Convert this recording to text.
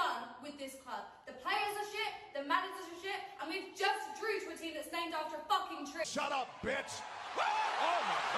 done with this club. The players are shit, the managers are shit, and we've just drew to a team that's named after a fucking tree. Shut up, bitch! Oh my